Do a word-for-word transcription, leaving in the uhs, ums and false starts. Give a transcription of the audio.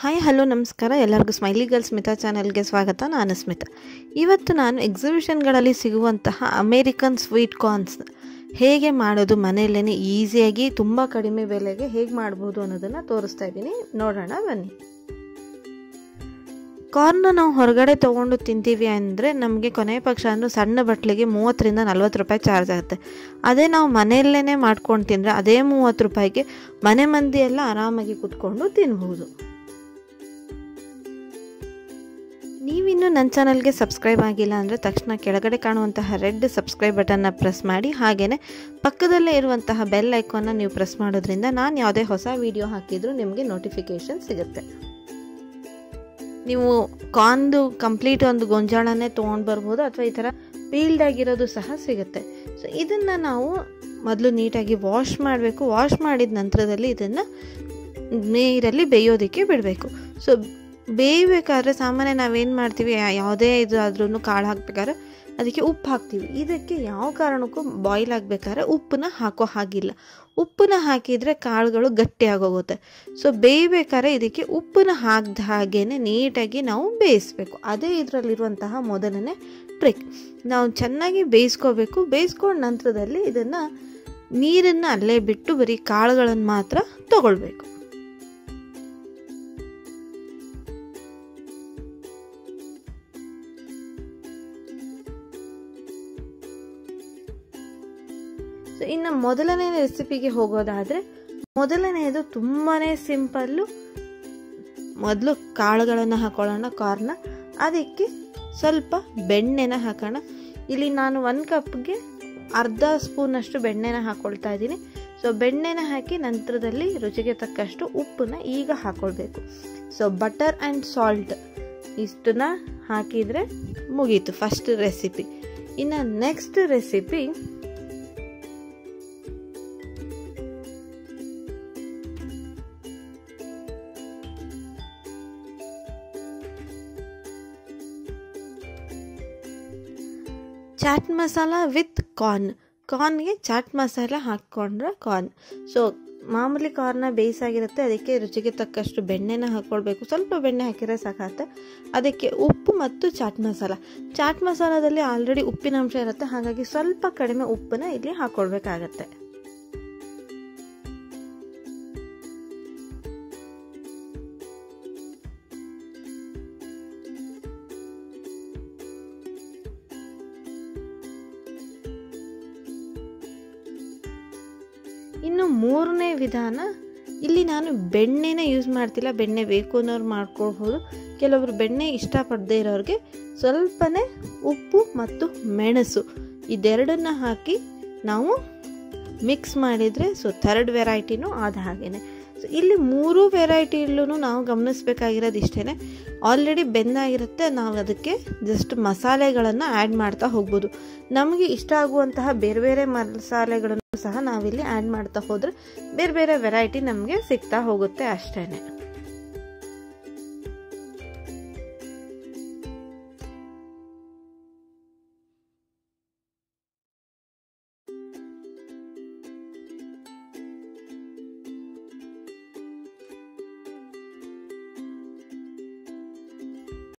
Hi hello ನಮಸ್ಕಾರ ಎಲ್ಲರಿಗೂ smiley girl Smita ಚಾನೆಲ್ಗೆ ಸ್ವಾಗತ. ನಾನು ಸ್ಮಿತಾ. ಇವತ್ತು ನಾನು ಎಕ್ಸಿಬಿಷನ್ಗಳಲ್ಲಿ ಸಿಗುವಂತಹ ಅಮೇರಿಕನ್ ಸ್ವೀಟ್ ಕಾರ್ನ್ಸ್ ಹೇಗೆ ಮಾಡೋದು, ಮನೆಯಲ್ಲೇ ಈಸಿಯಾಗಿ ತುಂಬ ಕಡಿಮೆ ಬೆಲೆಗೆ ಹೇಗೆ ಮಾಡ್ಬೋದು ಅನ್ನೋದನ್ನು ತೋರಿಸ್ತಾ ಇದ್ದೀನಿ, ನೋಡೋಣ ಬನ್ನಿ. ಕಾರ್ನ ನಾವು ಹೊರಗಡೆ ತೊಗೊಂಡು ತಿಂತೀವಿ ಅಂದರೆ ನಮಗೆ ಕೊನೆಯ ಪಕ್ಷ ಅಂದರೂ ಸಣ್ಣ ಬಟ್ಲಿಗೆ ಮೂವತ್ತರಿಂದ ನಲ್ವತ್ತು ರೂಪಾಯಿ ಚಾರ್ಜ್ ಆಗುತ್ತೆ. ಅದೇ ನಾವು ಮನೆಯಲ್ಲೇ ಮಾಡ್ಕೊಂಡು ತಿಂದರೆ ಅದೇ ಮೂವತ್ತು ರೂಪಾಯಿಗೆ ಮನೆ ಮಂದಿಯೆಲ್ಲ ಆರಾಮಾಗಿ ಕೂತ್ಕೊಂಡು ತಿನ್ಬೋದು. ನೀವಿನ್ನೂ ನನ್ನ ಚಾನಲ್ಗೆ ಸಬ್ಸ್ಕ್ರೈಬ್ ಆಗಿಲ್ಲ ಅಂದರೆ ತಕ್ಷಣ ಕೆಳಗಡೆ ಕಾಣುವಂತಹ ರೆಡ್ ಸಬ್ಸ್ಕ್ರೈಬ್ ಬಟನ್ನ ಪ್ರೆಸ್ ಮಾಡಿ, ಹಾಗೆಯೇ ಪಕ್ಕದಲ್ಲೇ ಇರುವಂತಹ ಬೆಲ್ ಐಕಾನ್ನ ನೀವು ಪ್ರೆಸ್ ಮಾಡೋದ್ರಿಂದ ನಾನು ಯಾವುದೇ ಹೊಸ ವಿಡಿಯೋ ಹಾಕಿದರೂ ನಿಮಗೆ ನೋಟಿಫಿಕೇಷನ್ ಸಿಗುತ್ತೆ. ನೀವು ಕಾರ್ನ್ದು ಕಂಪ್ಲೀಟ್ ಒಂದು ಗೊಂಜಾಳನೇ ತೊಗೊಂಡು ಬರ್ಬೋದು, ಅಥವಾ ಈ ಥರ ಪೀಲ್ಡ್ ಆಗಿರೋದು ಸಹ ಸಿಗುತ್ತೆ. ಸೊ ಇದನ್ನು ನಾವು ಮೊದಲು ನೀಟಾಗಿ ವಾಶ್ ಮಾಡಬೇಕು. ವಾಶ್ ಮಾಡಿದ ನಂತರದಲ್ಲಿ ಇದನ್ನು ನೀರಲ್ಲಿ ಬೇಯೋದಕ್ಕೆ ಬಿಡಬೇಕು. ಸೊ ಬೇಯಬೇಕಾದ್ರೆ ಸಾಮಾನ್ಯ ನಾವೇನು ಮಾಡ್ತೀವಿ, ಯಾವುದೇ ಇದು ಆದ್ರೂ ಕಾಳು ಹಾಕ್ಬೇಕಾದ್ರೆ ಅದಕ್ಕೆ ಉಪ್ಪು ಹಾಕ್ತೀವಿ. ಇದಕ್ಕೆ ಯಾವ ಕಾರಣಕ್ಕೂ ಬಾಯ್ಲ್ ಆಗಬೇಕಾದ್ರೆ ಉಪ್ಪನ್ನ ಹಾಕೋ ಹಾಗಿಲ್ಲ. ಉಪ್ಪನ್ನ ಹಾಕಿದರೆ ಕಾಳುಗಳು ಗಟ್ಟಿಯಾಗೋಗುತ್ತೆ. ಸೊ ಬೇಯಬೇಕಾದ್ರೆ ಇದಕ್ಕೆ ಉಪ್ಪನ್ನ ಹಾಕಿದ ಹಾಗೇ ನೀಟಾಗಿ ನಾವು ಬೇಯಿಸಬೇಕು. ಅದೇ ಇದರಲ್ಲಿರುವಂತಹ ಮೊದಲನೇ ಟ್ರಿಕ್. ನಾವು ಚೆನ್ನಾಗಿ ಬೇಯಿಸ್ಕೋಬೇಕು. ಬೇಯಿಸ್ಕೊಂಡ ನಂತರದಲ್ಲಿ ಇದನ್ನು ನೀರನ್ನು ಅಲ್ಲೇ ಬಿಟ್ಟು ಬರೀ ಕಾಳುಗಳನ್ನು ಮಾತ್ರ ತಗೊಳ್ಬೇಕು. ಇನ್ನು ಮೊದಲನೇ ರೆಸಿಪಿಗೆ ಹೋಗೋದಾದರೆ, ಮೊದಲನೆಯದು ತುಂಬಾ ಸಿಂಪಲ್ಲು. ಮೊದಲು ಕಾಳುಗಳನ್ನು ಹಾಕೊಳ್ಳೋಣ ಕಾರ್ನ, ಅದಕ್ಕೆ ಸ್ವಲ್ಪ ಬೆಣ್ಣೆನ ಹಾಕೋಣ. ಇಲ್ಲಿ ನಾನು ಒಂದು ಕಪ್ಗೆ ಅರ್ಧ ಸ್ಪೂನಷ್ಟು ಬೆಣ್ಣೆನ ಹಾಕ್ಕೊಳ್ತಾ ಇದ್ದೀನಿ. ಸೊ ಬೆಣ್ಣೆನ ಹಾಕಿ ನಂತರದಲ್ಲಿ ರುಚಿಗೆ ತಕ್ಕಷ್ಟು ಉಪ್ಪನ್ನ ಈಗ ಹಾಕ್ಕೊಳ್ಬೇಕು. ಸೊ ಬಟರ್ ಆ್ಯಂಡ್ ಸಾಲ್ಟ್ ಇಷ್ಟನ್ನ ಹಾಕಿದರೆ ಮುಗೀತು ಫಸ್ಟ್ ರೆಸಿಪಿ. ಇನ್ನು next recipe, chaat masala with corn. ಕಾರ್ನ್ಗೆ ಚಾಟ್ ಮಸಾಲ ಹಾಕ್ಕೊಂಡ್ರೆ ಕಾರ್ನ್. ಸೊ ಮಾಮೂಲಿ ಕಾರ್ನ ಬೇಯಿಸಾಗಿರುತ್ತೆ, ಅದಕ್ಕೆ ರುಚಿಗೆ ತಕ್ಕಷ್ಟು ಬೆಣ್ಣೆನ ಹಾಕ್ಕೊಳ್ಬೇಕು. ಸ್ವಲ್ಪ ಬೆಣ್ಣೆ ಹಾಕಿದ್ರೆ ಸಾಕಾಗುತ್ತೆ. ಅದಕ್ಕೆ ಉಪ್ಪು ಮತ್ತು ಚಾಟ್ ಮಸಾಲ. ಚಾಟ್ ಮಸಾಲದಲ್ಲಿ ಆಲ್ರೆಡಿ ಉಪ್ಪಿನಂಶ ಇರುತ್ತೆ, ಹಾಗಾಗಿ ಸ್ವಲ್ಪ ಕಡಿಮೆ ಉಪ್ಪನ್ನ ಇಲ್ಲಿ ಹಾಕ್ಕೊಳ್ಬೇಕಾಗತ್ತೆ. ಇನ್ನು ಮೂರನೇ ವಿಧಾನ, ಇಲ್ಲಿ ನಾನು ಬೆಣ್ಣೆನೇ ಯೂಸ್ ಮಾಡ್ತಿಲ್ಲ. ಬೆಣ್ಣೆ ಬೇಕು ಅನ್ನೋರು ಮಾಡ್ಕೊಳ್ಬೋದು. ಕೆಲವರು ಬೆಣ್ಣೆ ಇಷ್ಟಪಡದೇ ಇರೋರಿಗೆ ಸ್ವಲ್ಪನೇ ಉಪ್ಪು ಮತ್ತು ಮೆಣಸು ಇದೆರಡನ್ನ ಹಾಕಿ ನಾವು ಮಿಕ್ಸ್ ಮಾಡಿದರೆ ಸೊ ಥರ್ಡ್ ವೆರೈಟಿನೂ ಆದ ಹಾಗೇನೆ. ಸೊ ಇಲ್ಲಿ ಮೂರು ವೆರೈಟಿಯಲ್ಲೂ ನಾವು ಗಮನಿಸಬೇಕಾಗಿರೋದು ಇಷ್ಟೇ. ಆಲ್ರೆಡಿ ಬೆಂದಾಗಿರುತ್ತೆ, ನಾವು ಅದಕ್ಕೆ ಜಸ್ಟ್ ಮಸಾಲೆಗಳನ್ನು ಆ್ಯಡ್ ಮಾಡ್ತಾ ಹೋಗ್ಬೋದು. ನಮಗೆ ಇಷ್ಟ ಆಗುವಂತಹ ಬೇರೆ ಬೇರೆ ಮಸಾಲೆಗಳನ್ನು ಸಹ ನಾವಿಲ್ಲಿ ಆ್ಯಡ್ ಮಾಡ್ತಾ ಹೋದರೆ ಬೇರೆ ಬೇರೆ ವೆರೈಟಿ ನಮಗೆ ಸಿಗ್ತಾ ಹೋಗುತ್ತೆ ಅಷ್ಟೇ.